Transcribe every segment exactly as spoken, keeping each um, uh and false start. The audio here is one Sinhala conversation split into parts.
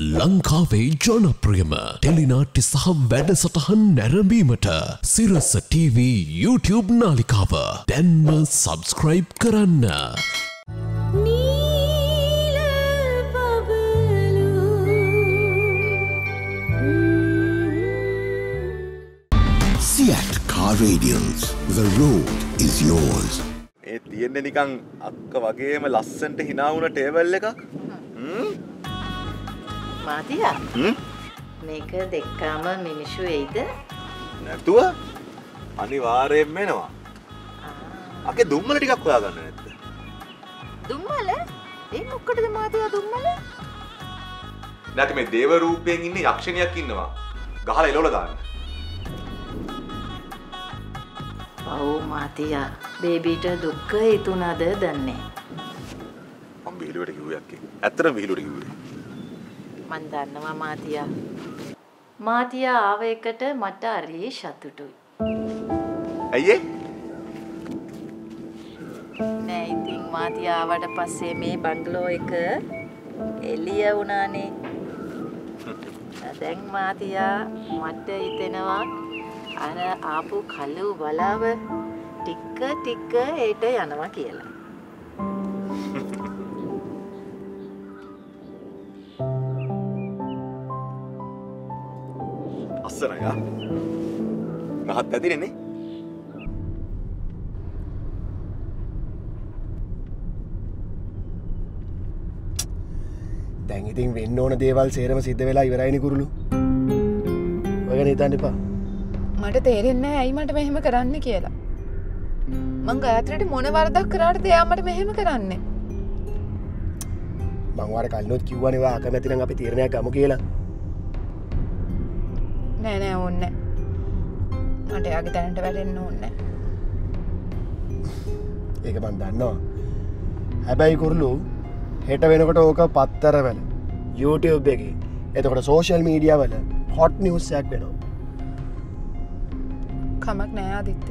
ලංකාවේ ජනප්‍රියම ටෙලිනාට්‍ය සහ වැඩසටහන් නැරඹීමට සිරස T V YouTube නාලිකාව දැන්ම subscribe කරන්න. Siat Car Radials, the road is yours. ඒ තියෙන්නේ නිකන් අක්ක වගේම ලස්සන්ට hina වුණ ටේබල් එකක්. මාතියා. හ්ම්. මේක දෙකම මිනිසු එයිද? නැතුව අනිවාර්යයෙන්ම එනවා. අකේ දුම්මල ටිකක් හොයාගන්න නැද්ද? දුම්මල? ඒ මොකටද මාතියා දුම්මල? නැත්නම් මේ දේව රූපයෙන් ඉන්න යක්ෂණියක් ඉන්නවා. ගහලා එලවලා දාන්න. ඔව් මාතියා. බේබීට දුක හිතුණාද දන්නේ. මම බිහිලුවට කිව්වේ අක්කේ. ඇත්තටම බිහිලුවට කිව්වේ. මන් දන්නවා මාතියා. මාතියා ආව එකට මට හරි සතුටුයි. අයියේ. නෑ ඉතින් මාතියා ආවට පස්සේ මේ බංගලෝ එක එළිය වුණානේ. දැන් මාතියා මට හිතෙනවා අර ආපු කළු බලාව ටික ටික ඒට යනවා කියලා. අස්සනගා මහත් ඇතිරෙන්නේ දැන් ඉතින් වෙන්න ඕන දේවල් සේරම සිද්ධ වෙලා ඉවරයිනි කුරුළු. ඔයගෙන හිතන්න එපා. මට තේරෙන්නේ නැහැ ඇයි මට මෙහෙම කරන්න කියලා. මං ගායත්‍රිට මොන වරදක් කරාටද එයා මට මෙහෙම කරන්නේ? මං වාර කල්නොත් කිව්වනේ වා අකමැති නම් අපි තීරණයක් ගමු කියලා. නෑ නෑ ඕන්නේ මට එයාගේ දැනට වැටෙන්න ඕනේ. ඒක මන් දන්නවා. හැබැයි කුරුළු හෙට වෙනකොට ඕක පත්තර වල YouTube එකේ එතකොට සෝෂල් මීඩියා වල හොට් නිවුස් එකක් වෙනවා. කමක් නෑ ආදිත්.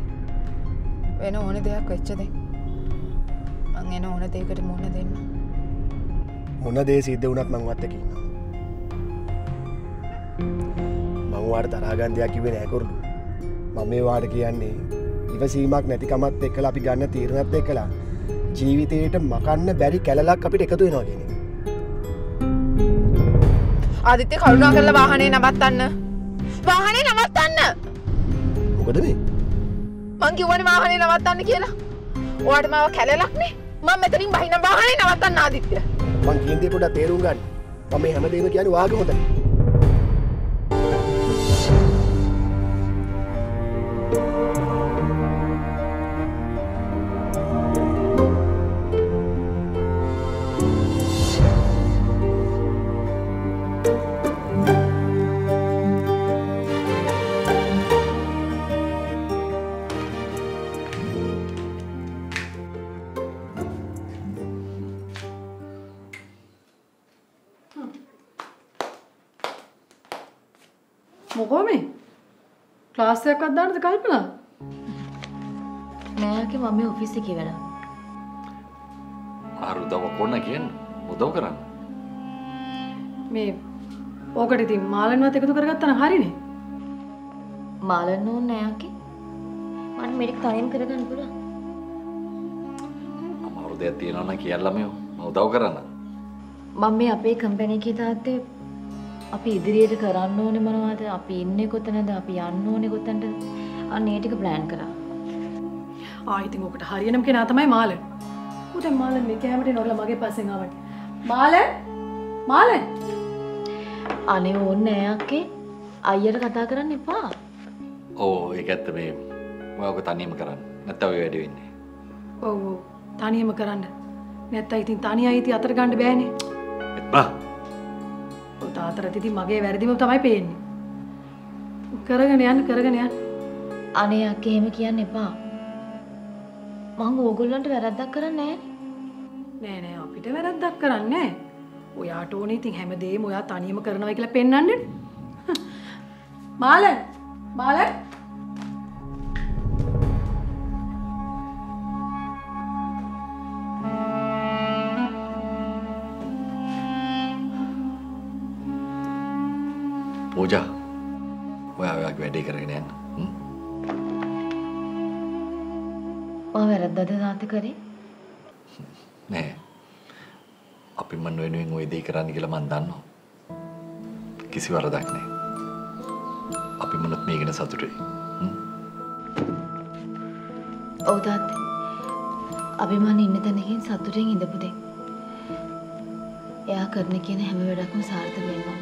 වෙන ඕන දෙයක් වෙච්ච දේ. මං එන ඕන දෙයකට මොන දෙන්න. මොන දේ සිද්ධ වුණත් මං වත් එක්ක ඉන්නවා. වාර තරහාගන්දයක් කිව්වේ නෑ කුරුළු. මම මේ වාර කියන්නේ ඉවසීමක් නැතිකමත් එක්කලා අපි ගන්න තීරණත් එක්කලා ජීවිතේට මකන්න බැරි කැලලක් අපිට එකතු වෙනවා කියන එක. ආදිත්‍ය කරුණා කරලා වාහනේ නවත්තන්න. වාහනේ නවත්තන්න. මොකද මේ? මං කිව්වනේ වාහනේ නවත්තන්න කියලා. ඔයාට මාව කැලලක් නේ. මම මෙතනින් බහින වාහනේ නවත්තන්න ආදිත්‍ය. මං කියන දේ පොඩ්ඩක් තේරුම් ගන්න. මම මේ හැමදේම කියන්නේ වාගේ හොදයි. क्लास से कदार दिखाल पड़ा मैं आके मम्मी ऑफिस से किवेरा आरु दवा कोण केन मुदव करन मैं ओकट इति मालनवत एकतु करगत्तन हरिने मालनो नय आके මන් මේක තනියම කරගන්න පුළුවන් අමාරු දෙයක් තියනවා නම් කියලා මම උදව් කරන්න මම මේ අපේ කම්පැනි එකේ තාත්තේ අපි ඉදිරියට කරන්න ඕනේ මොනවද? අපි ඉන්නේ කොතනද? අපි යන්න ඕනේ කොතනද? අන්න ඒ ටික plan කරා. ආ ඉතින් ඔකට හරියනම කෙනා තමයි මාලන්. ඌ දැන් මාලන් මේ කැමරේ නෝරලා මගේ පස්සෙන් ආවට. මාලන්! මාලන්! අනේ ඕන්නේ නෑ අක්කේ. අයියට කතා කරන්න එපා. ඕ ඒක ඇත්ත මේ. ඔයාව තනියම කරන්න. නැත්තම් ඔය වැඩ වෙන්නේ. ඔව් ඔව්. තනියම කරන්න. නැත්තම් ඉතින් තනියයි ඉතින් අතර ගන්න බෑනේ. එපා. තාතරතිති මගේ වැරදිම තමයි පේන්නේ. කරගෙන යන්න කරගෙන යන්න. අනේ අක්කේ එහෙම කියන්න එපා. මම ඕගොල්ලන්ට වැරද්දක් කරන්නේ නෑ නෑ අපිට වැරද්දක් කරන්නේ නෑ. ඔයාට ඕනේ ඉතින් හැමදේම ඔයා තනියම කරනවා කියලා පෙන්වන්නනේ. මාලන් මාලන් போஜா ஒயாக்கு வேண்டிய கரகினேன் මා වැරද්දද තාත්තා කරේ නෑ අපි මන් වෙනුවෙන් ওই දෙය කරන්න කියලා මන් දන්නවා කිසි වරදක් නෑ අපි මොනත් මේ ගැන සතුටුයි ඔව් තාත්තා අපි මන් ඉන්න තැනකින් සතුටෙන් ඉඳපු දෙයක් එයා කරන කියන හැම වැඩක්ම සාර්ථක වෙනවා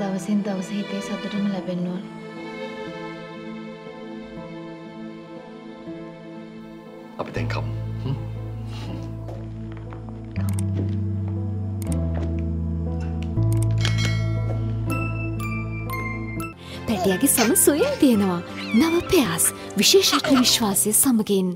දවසින් දවස හිතේ සතුටම ලැබෙන්න ඕන But then come. Hmm? Come. Petiyage sama soyen tiyenawa. Nawa payas visheshajna vishwasaya samagin.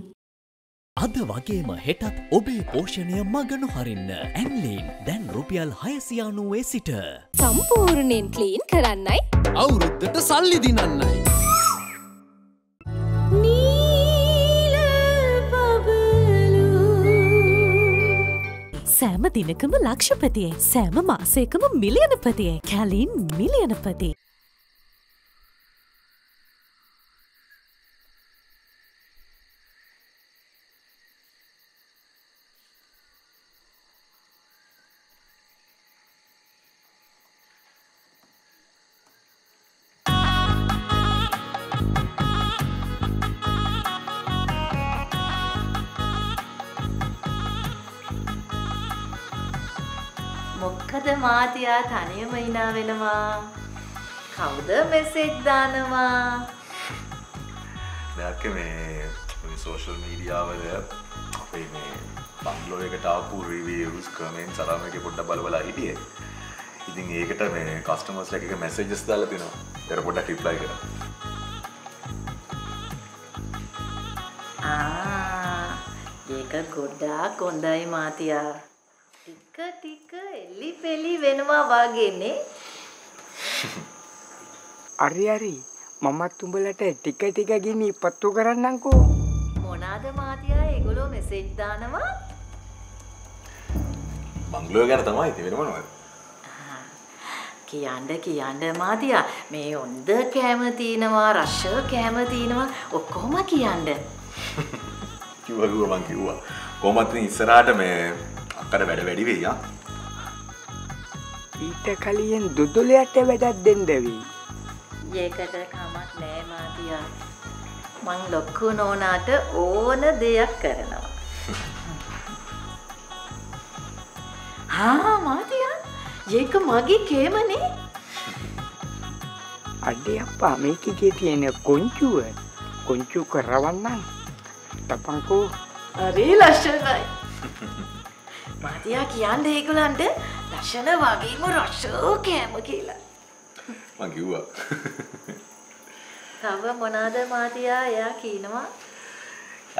Ada wagema hetat obe poshaniya maga noharinna. Anlin dan rupiyal හයසිය අනූවේ sita. Sampurnen clean karannai. Avuruddata salli dinannai. Sam දිනකම ලක්ෂපතියි සෑම මාසයකම මිලියනපතියි කැලින් මිලියනපති මොකද මාතියා තනියම ඉනා වෙනවා කවුද මෙසේජ් දානවා නැත්නම් මේ මේ සෝෂල් මීඩියා වල අපේ මේ බංගලෝ එකට ආපු රිවිව්ස් කමෙන්ට්ස් අරම එක පොඩ්ඩක් බලවලා හිටියේ ඉතින් ඒකට මේ කස්ටමර්ස් ලගේ මැසේජස් දාලා දෙනවා ඒකට පොඩ්ඩක් රිප්ලයි කරා ආ ඒක ගොඩාක් හොඳයි මාතියා ටික ටික එලි පෙලි වෙනවා වාගේනේ හරි හරි මමත් උඹලට ටික ටික ගිනි ඉපත්තු කරන්නම්කෝ මොනාද මාතියා ඒගොල්ලෝ මෙසේජ් දානවා බංගලෝ ගැන තමයි ඉතින් වෙන මොනවද කියන්න කියන්න මාතියා මේ හොඳ කැම තිනවා රෂ කැම තිනවා ඔක්කොම කියන්න කිව්වා කිව්වා මං කිව්වා කොහොමද ඉස්සරහට මේ කර වැඩ වැඩි වෙයි ආ ඊට කලින් දුදුලයට වැඩක් දෙන්න වෙයි ඒකට කමක් නෑ මාතියා මං ලොකු නෝනාට ඕන දෙයක් කරනවා හා මාතියා ඒක මගේ කේමනේ අඩේ අප්පා මේකේ තියෙන කොංචුව කොංචු කරවන්නම් තපංකෝ අරි ලස්සනයි මාතියා කියන්නේ ඒගොල්ලන්ට ලක්ෂණ වගේම රෂෝ කෑම කියලා. මං කිව්වා. තව මොනවාද මාතියා එයා කියනවා?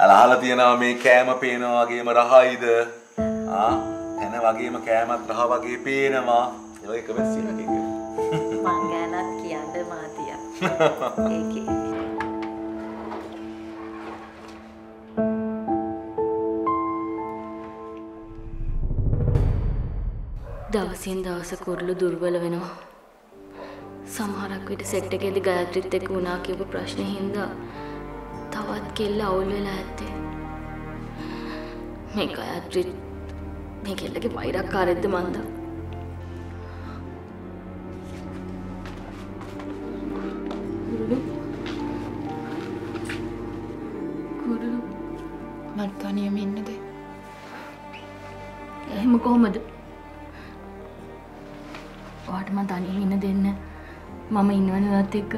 අලහලා තියනවා මේ කෑම පේනවා වගේම රහයිද? ආ එන වගේම කෑමත් රහ වගේ පේනවා. ඒක එක වෙස්සියක් එක. මං ගැනත් කියන්න මාතියා. ඒකේ දවසින් දවස කුරුළු දුර්වල වෙනවා. සමහරක් විට සෙට් එකේදී ගායත්‍රිත් එක්ක වුණා කියපු ප්‍රශ්නේ හින්දා තවත් කෙල්ල අවුල් වෙලා ඇත්තේ. මේ ගායත්‍රි මේ කෙල්ලගේ වෛරක්කාරයක්ද මන්දා. කුරුළු කුරුළු මට තනියම ඉන්නද? එහෙම කොහොමද? ඔයාට මම තනියෙන් ඉන්න දෙන්න මම ඉන්නවනවත් එක්ක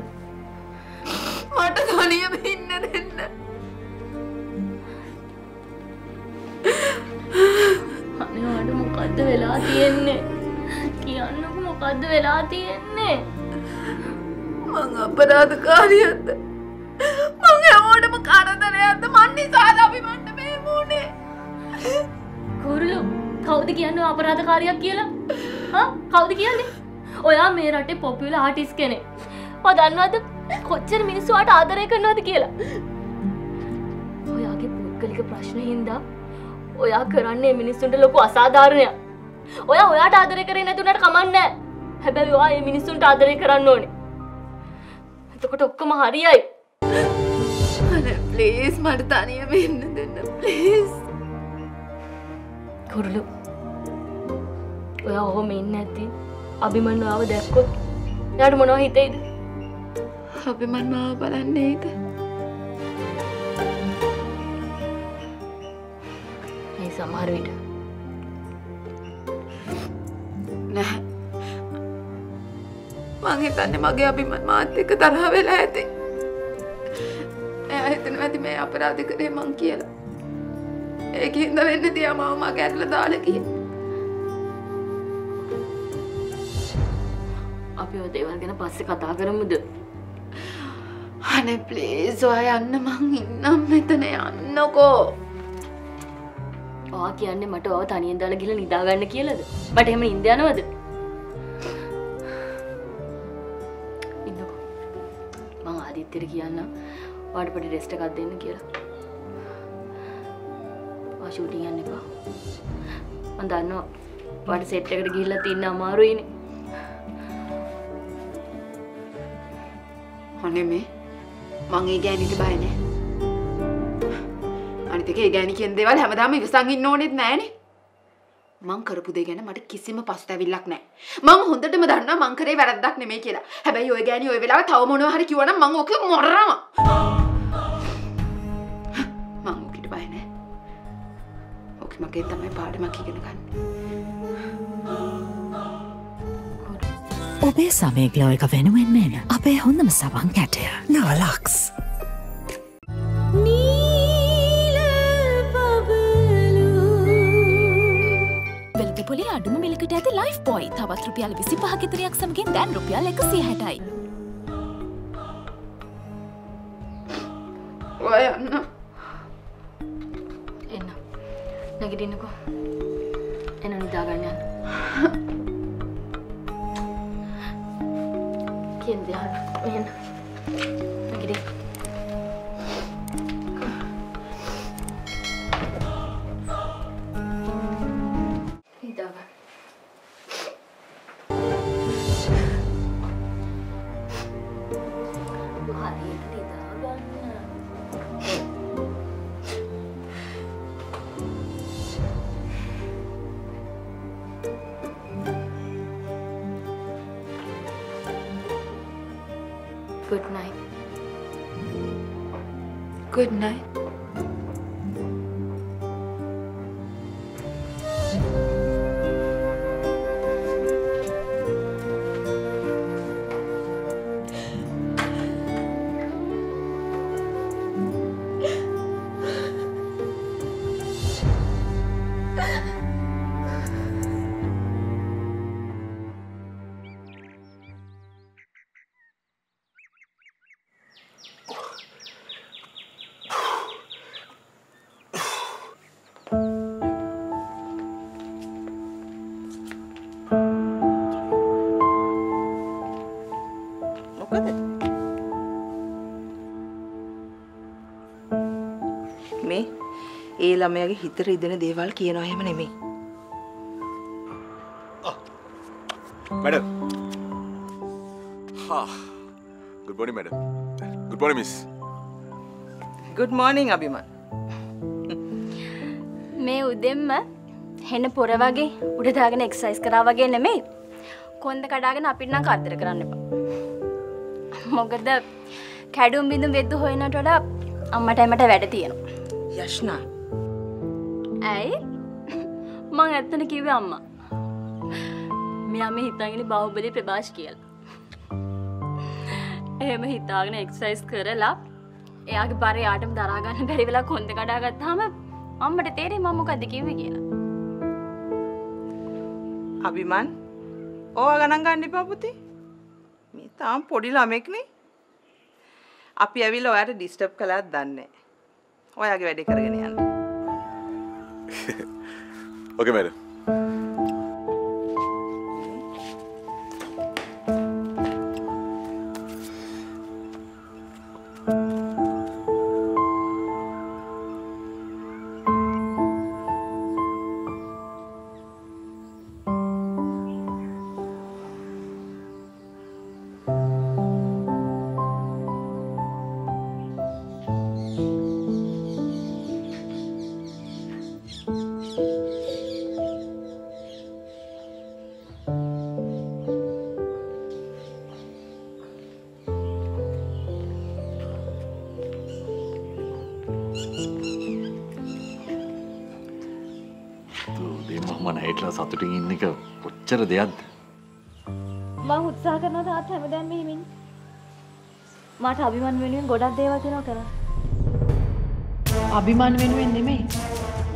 මට තනියම ඉන්න දෙන්න අනේ ඔයාට මොකද්ද වෙලා තියෙන්නේ කියන්නකෝ මොකද්ද වෙලා තියෙන්නේ මං අපරාධකාරියක්ද මං හැමෝටම කරදරයක්ද මං නිසාද අපි මන්ට මේ වුනේ කුරුළු කවුද කියන්නේ අපරාධකාරියක් කියලා හා කවුද කියන්නේ ඔයා මේ රටේ පොපියුලර් ආටිස්ට් කෙනෙක්. ඔයා දන්නවද කොච්චර මිනිස්සු ඔයාට ආදරය කරනවද කියලා? ඔයාගේ පුද්ගලික ප්‍රශ්න හින්දා ඔයා කරන්නේ මිනිස්සුන්ට ලොකු අසාධාරණයක්. ඔයා ඔයාට ආදරය කරේ නැතුණාට කමක් නැහැ. හැබැයි ඔයා මේ මිනිස්සුන්ට ආදරය කරන්න ඕනේ. එතකොට ඔක්කොම හරියයි. අනේ ප්ලීස් මට තනියම ඉන්න දෙන්න ප්ලීස්. කුරුළු. ඔයා ඔහොම ඉන්නේ නැති අභිමන් ඔයාව දැක්කොත් එයාට මොනව හිතෙයිද? අභිමන් මාව බලන්නේයිද? මේ සමහර විට නැහැ. මං හිතන්නේ මගේ අභිමන් මාත් එක්ක තරහ වෙලා ඇති. එයා හිතනවා ඇති මේ අපරාධ කරේ මං කියලා. ඒකින්ද වෙන්නේ තියා මාව මගේ ඇතුළට දාලා ගියේ. අපි ඔය දේවල් ගැන පස්සේ කතා කරමුද? අනේ ප්ලීස් ඔයා යන්න මං ඉන්නම් මෙතන යන්නකෝ. ඔයා කියන්නේ මට ඔයා තනියෙන් දාලා ගිහලා නිදා ගන්න කියලාද? මට එහෙම නිින්ද යනවද? ඉන්නකෝ. මං ආදිත්‍යට කියන්නම් ඔයාට පොඩි රෙස්ට් එකක් දෙන්න කියලා. ඔයා ෂූටින් යන්න එපා. මං දන්නවා ඔයාට සෙට් එකට ගිහිල්ලා තින්න අමාරුයිනේ. අනේ මේ මං ඒ ගෑනිට බය නැහැ. අනිත් එක ඒ ගෑනි කියන දේවල් හැමදාම ඉවසන් ඉන්න ඕනෙත් නෑනේ. මං කරපු දේ ගැන මට කිසිම පසුතැවිල්ලක් නැහැ. මං හොඳටම දන්නවා මං කරේ වැරද්දක් නෙමෙයි කියලා. හැබැයි ওই ගෑනි ওই වෙලාවේ තව මොනවා හරි කිව්වා නම් මං ඔක මොරනවා. මං ඔකට බය නැහැ. ඔක මගේ තමයි පාඩමක් ඉගෙන ගන්න. ඔබේ සමේ ග්ලෝ එක වෙනුවෙන් මෙන්න අපේ හොඳම සවන් කැටය නාලක්ස්. පොලේ අඩුම මිලකට ඇති ලයිෆ් බොයි තවත් රුපියල් විසිපහ ගෙතරයක් සමගින් දැන් රුපියල් එකසිය හැටයි. ඔය යන්න. එන්න. නැගිටින්නකෝ. එන්න නිදා ගන්න යන්න. කියන්ද යන්න. එන්න. නැගිටි. Good night. Good night. ඒ ළමයාගේ හිත රිදෙන දේවල් කියනවා එහෙම නෙමෙයි. ආ. මැඩම්. හා. Good morning madam. Good morning miss. Good morning අබිමන්. මේ උදෙන්ම හෙන පොර වගේ උඩ දාගෙන එක්සර්සයිස් කරා වගේ නෙමෙයි. කොන්ද කඩාගෙන අපිට නම් කරදර කරන්න එපා. මොකද කැඩුම් බිඳුම් වෙද්ද හොයනට වඩා අම්මටයි මට වැඩ තියෙනවා. යෂ්නා ඇයි මං ඇත්තට කිව්වේ අම්මා මෙයා මේ හිතාගෙන බාහුවලේ ප්‍රභාෂ් කියලා. එහෙම හිතාගෙන එක්සර්සයිස් කරලා එයාගේ බර යාටම දරා ගන්න බැරි වෙලා කොන්ද කඩා ගත්තාම අම්මට තේරෙයි මම මොකද්ද කිව්වේ කියලා. අබිමන් ඕවා ගණන් ගන්න එපා පුතේ. මේ තාම පොඩි ළමෙක් නේ. අපි ඇවිල්ලා ඔයාට ඩිස්ටර්බ් කළාද දන්නේ නැහැ. ඔයාගේ වැඩේ කරගෙන යන්න. Okay, madam. සතුටින් ඉන්න එක කොච්චර දෙයක්ද? මම උත්සාහ කරනවා තාත් හැමදාම මෙහෙම ඉන්න. මට අභිමන් වෙනුවෙන් ගොඩක් දේවල් කරනවා කරා. අභිමන් වෙනුවෙන් නෙමෙයි.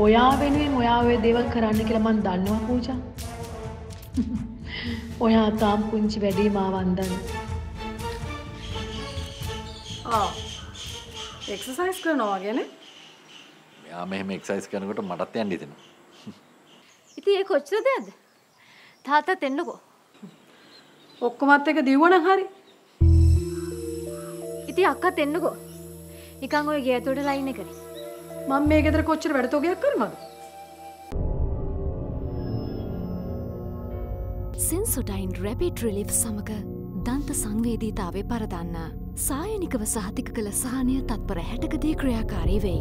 ඔයා වෙනුවෙන් ඔයා ඔය දේවල් කරන්න කියලා මම දන්නවා පූජා. ඔයා තාම පුංචි වැඩි මා වන්දන. ආ exercise කරනවා වගේනේ. යා මෙහෙම exercise කරනකොට මටත් යන්න හිතෙනවා. ඉතින් ඒ කොච්චර දෙයක්ද? තාත්තත් එන්නකෝ. ඔක්කොමත් එක දිවුවනම් හරි. ඉතින් අක්කත් එන්නකෝ. නිකන් ඔය ගිය ඇතුළට ලයින් එකනේ. මම මේ ගෙදර කොච්චර වැඩ තෝගයක් කරනවද? Sensodyne Rapid Relief සමග දන්ත සංවේදීතාවේ පරදන්නා සායනිකව සහතික කළ සහනීය තත්පර හැටකදී ක්‍රියාකාරී වෙයි.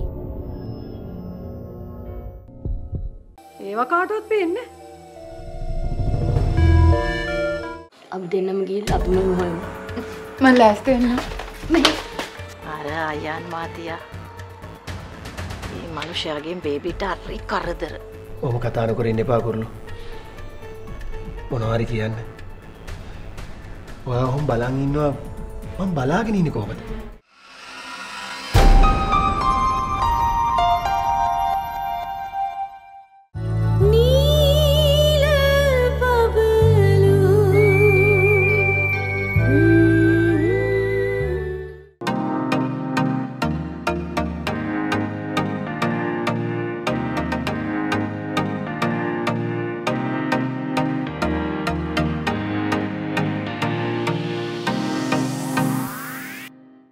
ඒව කාටවත් පේන්නේ අපි දෙන්නම ගිහිල්ලා අපි මෙහෙම හොයමු. මම ලෑස්ති වෙන්න. අර අයන් මාතියා. මේ මිනිහාගෙන් බේබිට හරි කරදර. ඔහොම කතා නොකර ඉන්න එපා කුරුළු. මොනවා හරි කියන්න. ඔයා හොම් බලන් ඉන්නවා. මම බලාගෙන ඉන්නේ කොහොමද?